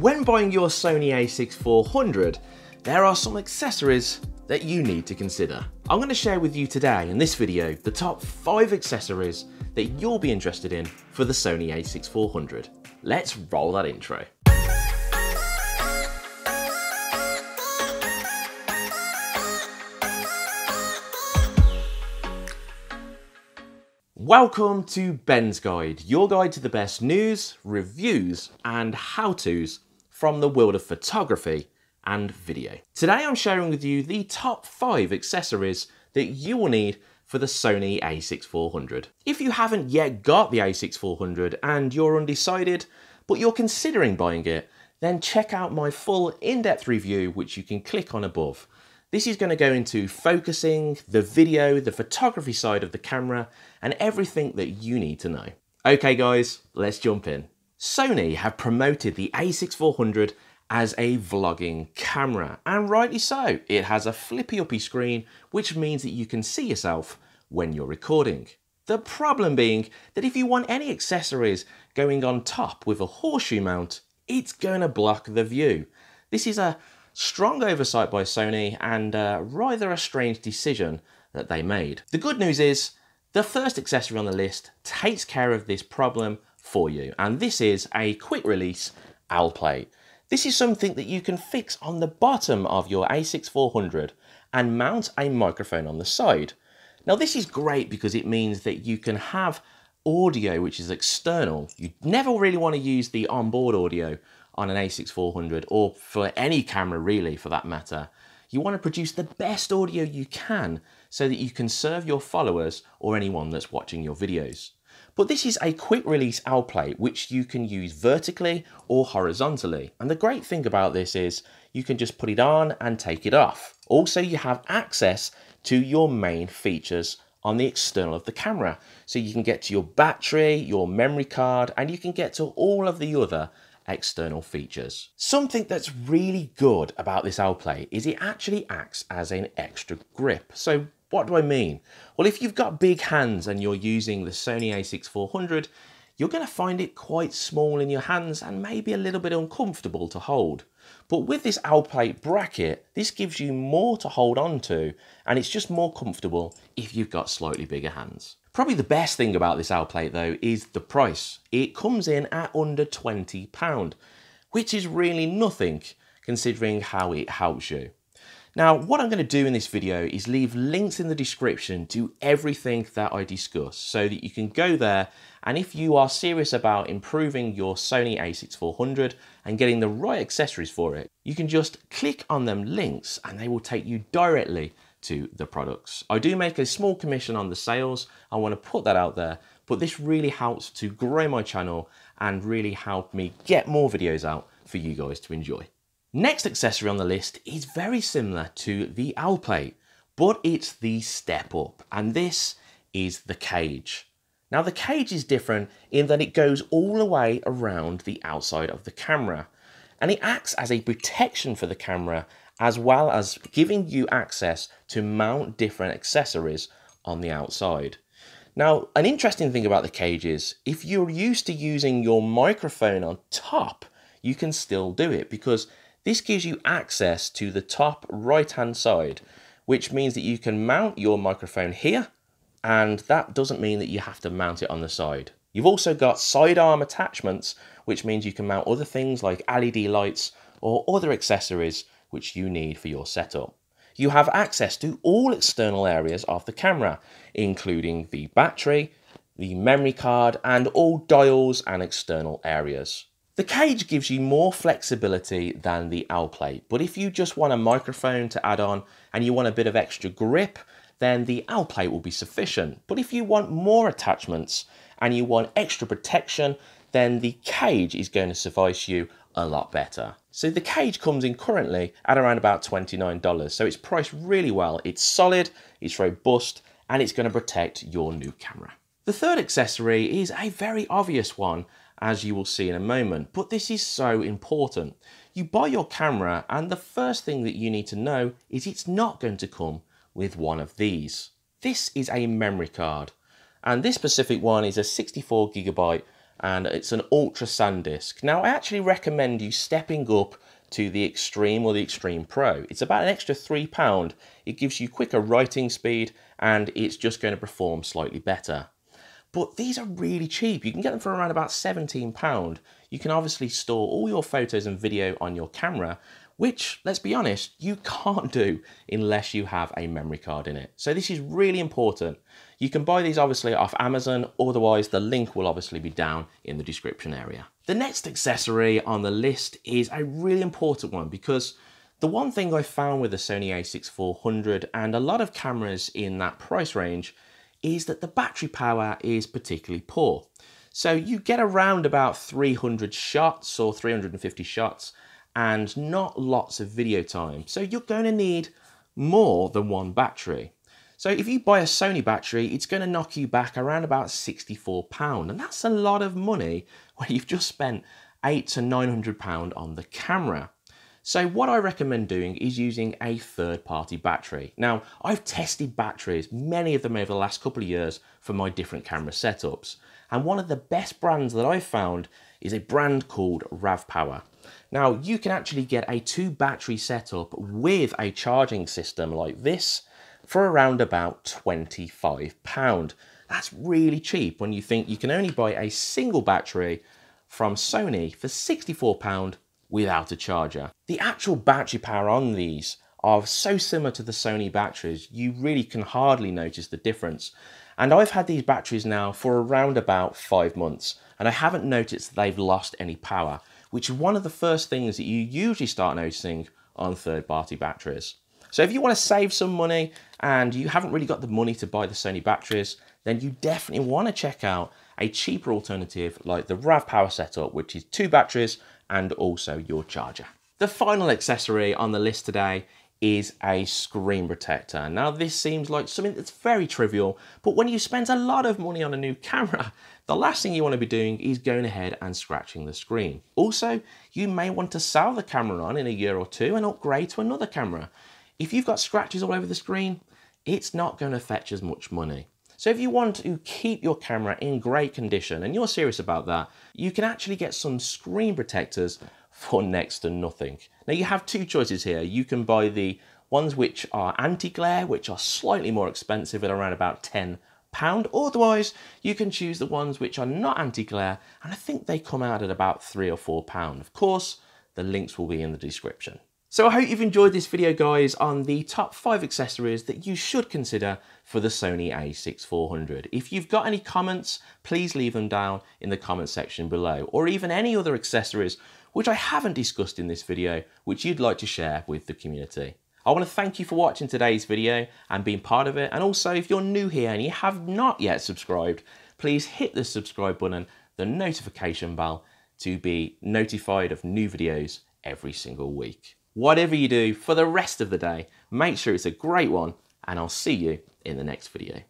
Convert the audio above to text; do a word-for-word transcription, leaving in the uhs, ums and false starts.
When buying your Sony A sixty-four hundred, there are some accessories that you need to consider. I'm going to share with you today in this video the top five accessories that you'll be interested in for the Sony A sixty-four hundred. Let's roll that intro. Welcome to Ben's Guide, your guide to the best news, reviews and how-tos from the world of photography and video. Today I'm sharing with you the top five accessories that you will need for the Sony A sixty-four hundred. If you haven't yet got the A sixty-four hundred and you're undecided, but you're considering buying it, then check out my full in-depth review which you can click on above. This is going to go into focusing, the video, the photography side of the camera, and everything that you need to know. Okay guys, let's jump in. Sony have promoted the A sixty-four hundred as a vlogging camera, and rightly so. It has a flippy-uppy screen, which means that you can see yourself when you're recording. The problem being that if you want any accessories going on top with a horseshoe mount, it's going to block the view. This is a strong oversight by Sony and uh, rather a strange decision that they made. The good news is the first accessory on the list takes care of this problem for you, and this is a quick release owl plate. This is something that you can fix on the bottom of your A sixty-four hundred and mount a microphone on the side. Now this is great because it means that you can have audio which is external. You never really want to use the onboard audio on an A sixty-four hundred or for any camera really for that matter. You want to produce the best audio you can so that you can serve your followers or anyone that's watching your videos. But this is a quick release owl plate which you can use vertically or horizontally. And the great thing about this is you can just put it on and take it off. Also, you have access to your main features on the external of the camera. So you can get to your battery, your memory card, and you can get to all of the other external features. Something that's really good about this owl plate is it actually acts as an extra grip. So what do I mean? Well, if you've got big hands and you're using the Sony A sixty-four hundred, you're going to find it quite small in your hands and maybe a little bit uncomfortable to hold. But with this owl plate bracket, this gives you more to hold on to, and it's just more comfortable if you've got slightly bigger hands. Probably the best thing about this owl plate though is the price. It comes in at under twenty pounds, which is really nothing considering how it helps you. Now, what I'm going to do in this video is leave links in the description to everything that I discuss so that you can go there, and if you are serious about improving your Sony A sixty-four hundred and getting the right accessories for it, you can just click on them links and they will take you directly to the products. I do make a small commission on the sales. I want to put that out there, but this really helps to grow my channel and really help me get more videos out for you guys to enjoy. Next accessory on the list is very similar to the owl plate, but it's the step up, and this is the cage. Now the cage is different in that it goes all the way around the outside of the camera, and it acts as a protection for the camera as well as giving you access to mount different accessories on the outside. Now, an interesting thing about the cage is if you're used to using your microphone on top, you can still do it because this gives you access to the top right-hand side, which means that you can mount your microphone here, and that doesn't mean that you have to mount it on the side. You've also got sidearm attachments, which means you can mount other things like L E D lights or other accessories which you need for your setup. You have access to all external areas of the camera, including the battery, the memory card, and all dials and external areas. The cage gives you more flexibility than the owl plate, but if you just want a microphone to add on and you want a bit of extra grip, then the owl plate will be sufficient. But if you want more attachments and you want extra protection, then the cage is going to suffice you a lot better. So the cage comes in currently at around about twenty-nine dollars. So it's priced really well. It's solid, it's robust, and it's going to protect your new camera. The third accessory is a very obvious one, as you will see in a moment, but this is so important. You buy your camera, and the first thing that you need to know is it's not going to come with one of these. This is a memory card, and this specific one is a sixty-four gigabyte and it's an Ultra SanDisk. Now I actually recommend you stepping up to the Extreme or the Extreme Pro. It's about an extra three pound. It gives you quicker writing speed and it's just going to perform slightly better. But these are really cheap. You can get them for around about seventeen pound. You can obviously store all your photos and video on your camera, which, let's be honest, you can't do unless you have a memory card in it. So this is really important. You can buy these obviously off Amazon, otherwise the link will obviously be down in the description area. The next accessory on the list is a really important one, because the one thing I found with the Sony A sixty-four hundred and a lot of cameras in that price range is that the battery power is particularly poor. So you get around about three hundred shots or three hundred fifty shots, and not lots of video time. So you're going to need more than one battery. So if you buy a Sony battery, it's going to knock you back around about sixty-four pound, and that's a lot of money when you've just spent eight to nine hundred pound on the camera. So what I recommend doing is using a third-party battery. Now I've tested batteries, many of them over the last couple of years for my different camera setups, and one of the best brands that I've found is a brand called RavPower. Now you can actually get a two battery setup with a charging system like this for around about twenty-five pound. That's really cheap when you think you can only buy a single battery from Sony for sixty-four pound without a charger. The actual battery power on these are so similar to the Sony batteries, you really can hardly notice the difference. And I've had these batteries now for around about five months, and I haven't noticed that they've lost any power, which is one of the first things that you usually start noticing on third-party batteries. So if you want to save some money and you haven't really got the money to buy the Sony batteries, then you definitely want to check out a cheaper alternative like the RavPower setup, which is two batteries and also your charger. The final accessory on the list today is a screen protector. Now this seems like something that's very trivial, but when you spend a lot of money on a new camera, the last thing you want to be doing is going ahead and scratching the screen. Also, you may want to sell the camera on in a year or two and upgrade to another camera. If you've got scratches all over the screen, it's not going to fetch as much money. So if you want to keep your camera in great condition and you're serious about that, you can actually get some screen protectors for next to nothing. Now you have two choices here. You can buy the ones which are anti-glare, which are slightly more expensive at around about ten pounds. Otherwise, you can choose the ones which are not anti-glare, and I think they come out at about three or four pounds. Of course, the links will be in the description. So I hope you've enjoyed this video, guys, on the top five accessories that you should consider for the Sony A sixty-four hundred. If you've got any comments, please leave them down in the comment section below, or even any other accessories which I haven't discussed in this video, which you'd like to share with the community. I want to thank you for watching today's video and being part of it. And also, if you're new here and you have not yet subscribed, please hit the subscribe button, the notification bell, to be notified of new videos every single week. Whatever you do for the rest of the day, make sure it's a great one, and I'll see you in the next video.